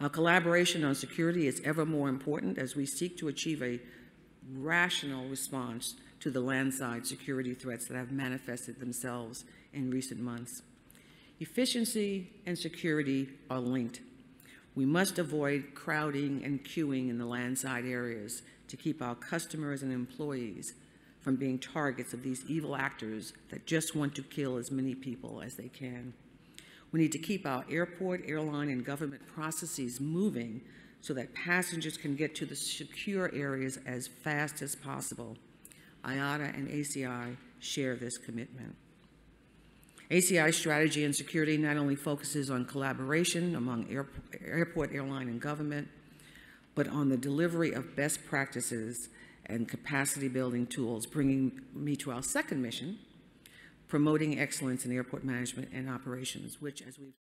Our collaboration on security is ever more important as we seek to achieve a rational response to the landside security threats that have manifested themselves in recent months. Efficiency and security are linked. We must avoid crowding and queuing in the landside areas to keep our customers and employees from being targets of these evil actors that just want to kill as many people as they can. We need to keep our airport, airline, and government processes moving so that passengers can get to the secure areas as fast as possible. IATA and ACI share this commitment. ACI's strategy in security not only focuses on collaboration among airport, airline, and government, but on the delivery of best practices and capacity building tools, bringing me to our second mission, promoting excellence in airport management and operations, which, as we've